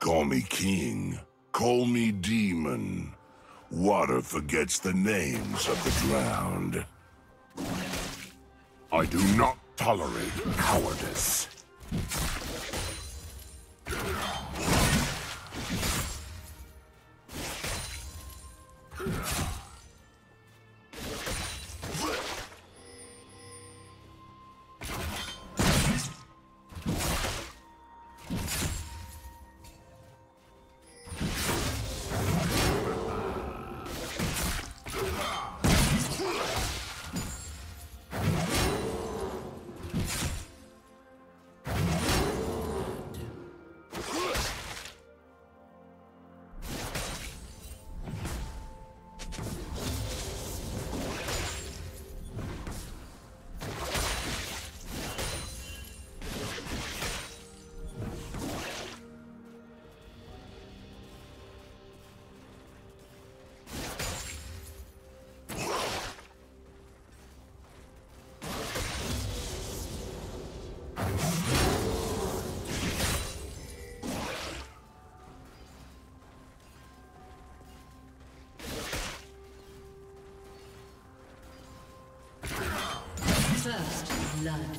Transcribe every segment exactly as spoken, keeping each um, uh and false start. Call me king, call me demon. Water forgets the names of the drowned. I do not tolerate cowardice. First blood.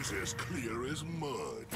Is as clear as mud.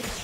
Red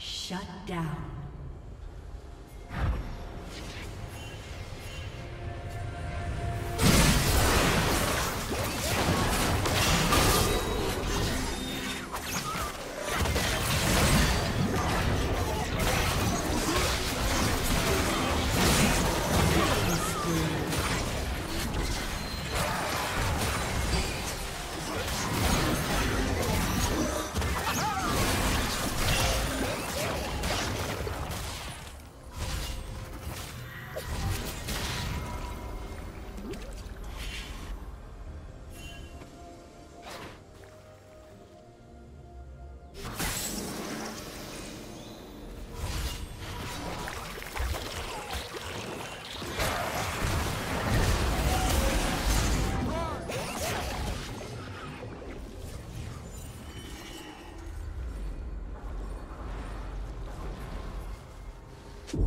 Shut down.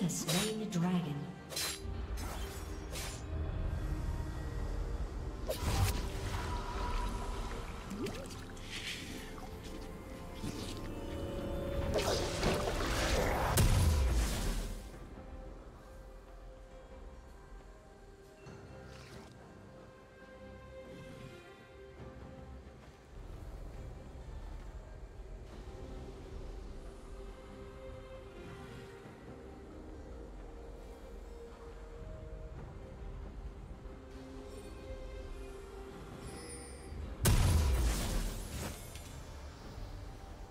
has slain the dragon.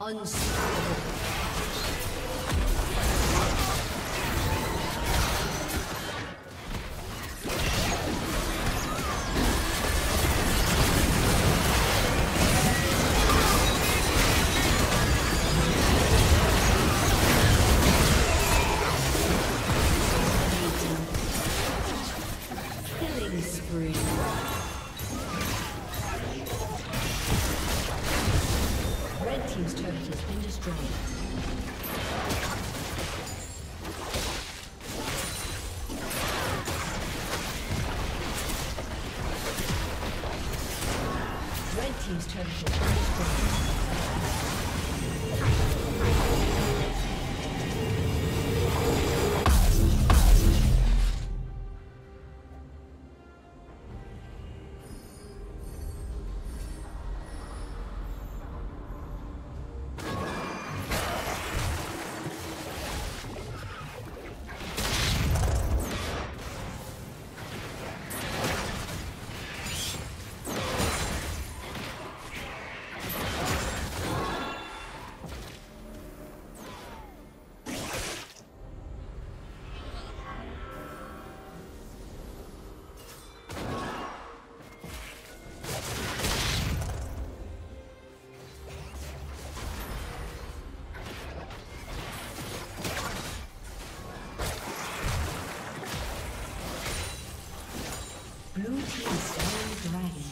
Unstoppable. Killing spree. Team's turret has been destroyed. Blue team slain dragon.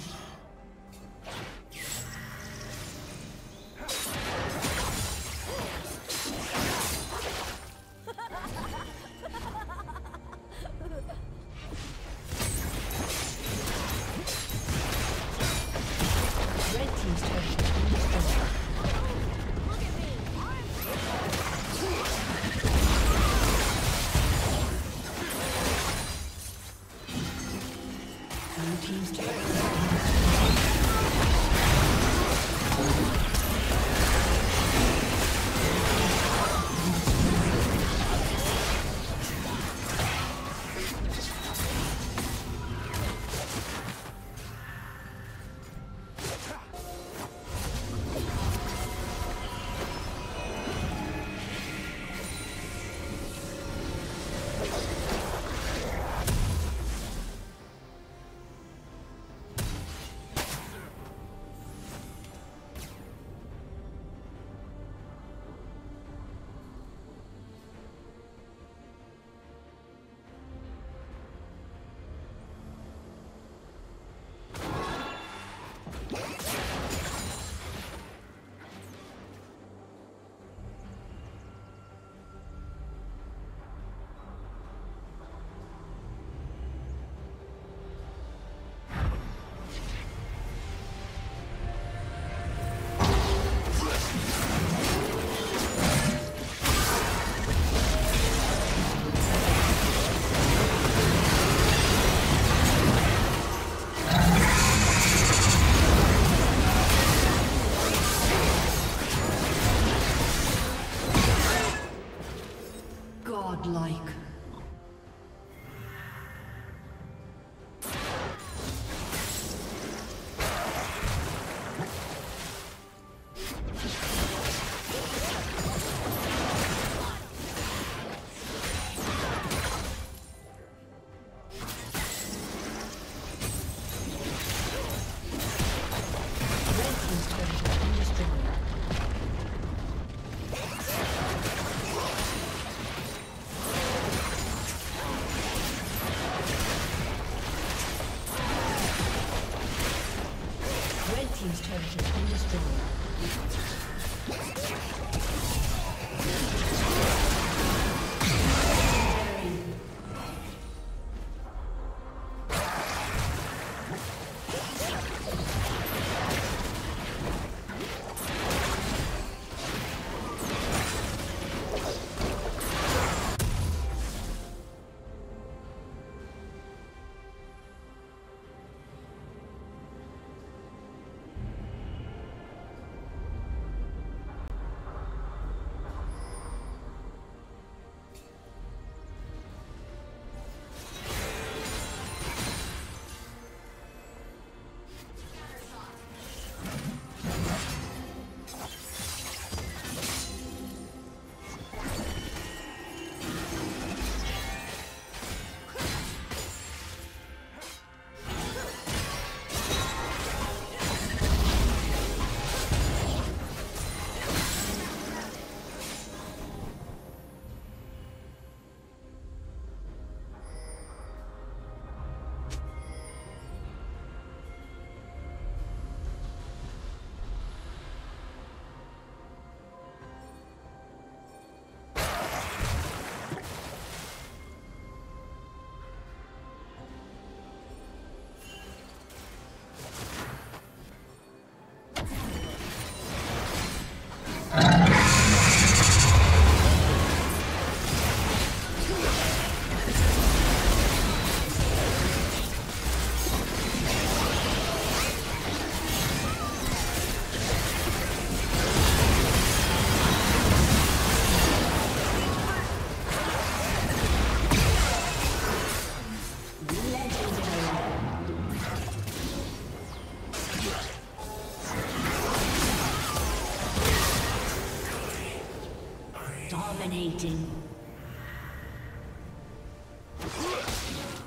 Like dominating.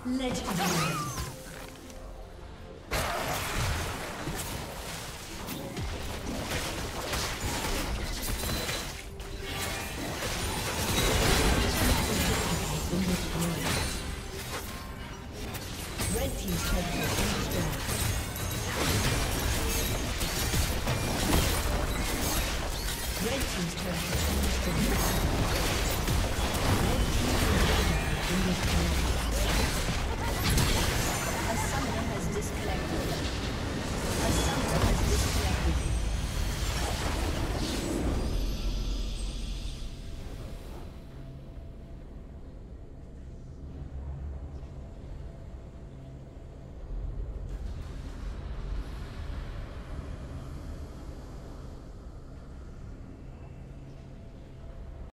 Legendary. Red Red team's turret has been destroyed. Red team's turret has been destroyed.